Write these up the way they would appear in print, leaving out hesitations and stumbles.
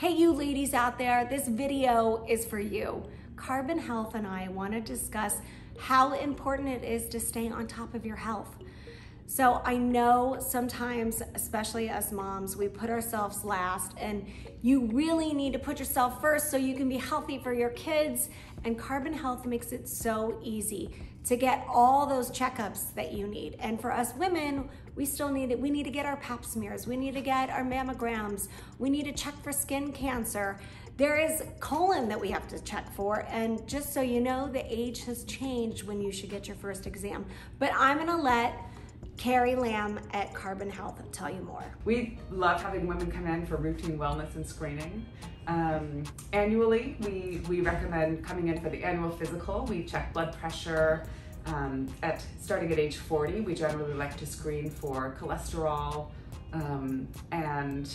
Hey, you ladies out there, this video is for you. Carbon Health and I want to discuss how important it is to stay on top of your health. So I know sometimes, especially as moms, we put ourselves last, and you really need to put yourself first so you can be healthy for your kids. And Carbon Health makes it so easy to get all those checkups that you need. And for us women, we still need it. We need to get our pap smears. We need to get our mammograms. We need to check for skin cancer. There is colon that we have to check for. And just so you know, the age has changed when you should get your first exam. But I'm gonna let Carrie Lamb at Carbon Health tell you more. We love having women come in for routine wellness and screening. Annually, we recommend coming in for the annual physical. We check blood pressure starting at age 40. We generally like to screen for cholesterol and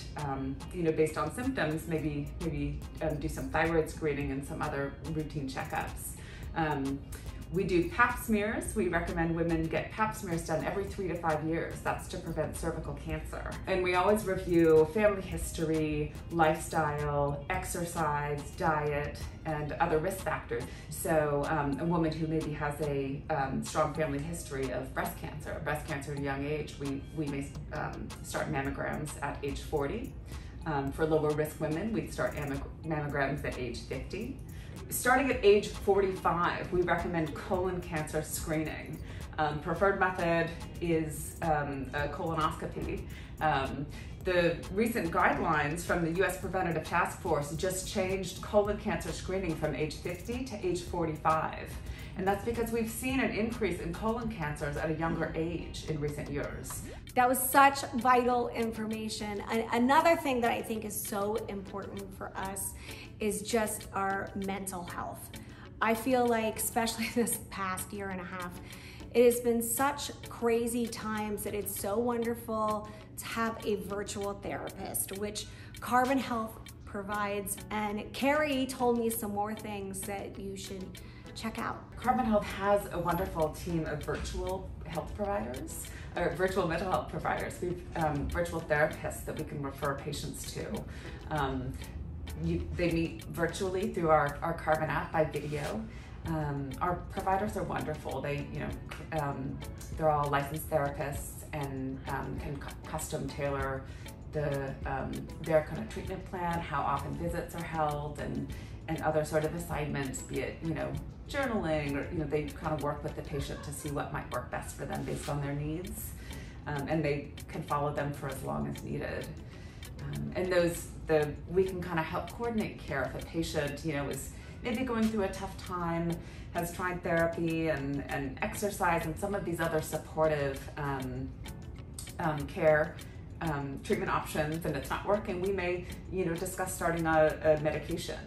you know, based on symptoms, maybe do some thyroid screening and some other routine checkups. We do pap smears. We recommend women get pap smears done every 3 to 5 years. That's to prevent cervical cancer. And we always review family history, lifestyle, exercise, diet, and other risk factors. So a woman who maybe has a strong family history of breast cancer at a young age, we may start mammograms at age 40. For lower risk women, we'd start mammograms at age 50. Starting at age 45, we recommend colon cancer screening. Preferred method is a colonoscopy. The recent guidelines from the U.S. Preventative Task Force just changed colon cancer screening from age 50 to age 45. And that's because we've seen an increase in colon cancers at a younger age in recent years. That was such vital information. And another thing that I think is so important for us is just our mental health. I feel like, especially this past year and a half, it has been such crazy times that it's so wonderful to have a virtual therapist, which Carbon Health provides. And Carrie told me some more things that you should check out. Carbon Health has a wonderful team of virtual health providers, or virtual mental health providers. We've virtual therapists that we can refer patients to. They meet virtually through our Carbon app by video. Our providers are wonderful. They, you know, they're all licensed therapists and can custom tailor their kind of treatment plan, how often visits are held, and other sort of assignments, be it, you know, journaling, or, you know, they kind of work with the patient to see what might work best for them based on their needs, and they can follow them for as long as needed. And we can kind of help coordinate care if a patient, you know, is maybe going through a tough time, has tried therapy and exercise and some of these other supportive care treatment options, and it's not working. We may, you know, discuss starting a medication.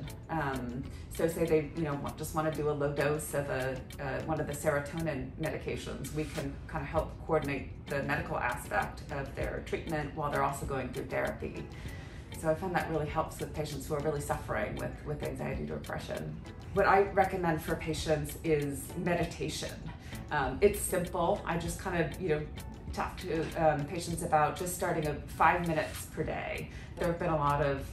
So say they, you know, just want to do a low dose of one of the serotonin medications. We can kind of help coordinate the medical aspect of their treatment while they're also going through therapy. So I found that really helps with patients who are really suffering with anxiety or depression. What I recommend for patients is meditation. It's simple. I just kind of, you know, talk to patients about just starting at 5 minutes per day. There have been a lot of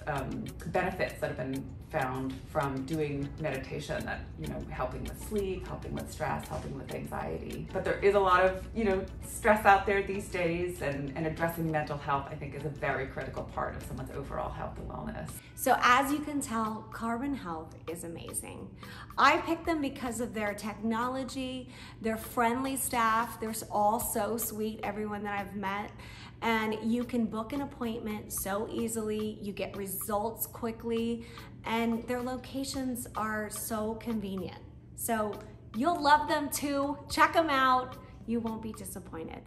benefits that have been found from doing meditation, that, you know, helping with sleep, helping with stress, helping with anxiety. But there is a lot of, you know, stress out there these days, and addressing mental health, I think, is a very critical part of someone's overall health and wellness. So as you can tell, Carbon Health is amazing. I picked them because of their technology, their friendly staff. They're all so sweet, everyone that I've met. And you can book an appointment so easily, you get results quickly, and their locations are so convenient. So you'll love them too. Check them out. You won't be disappointed.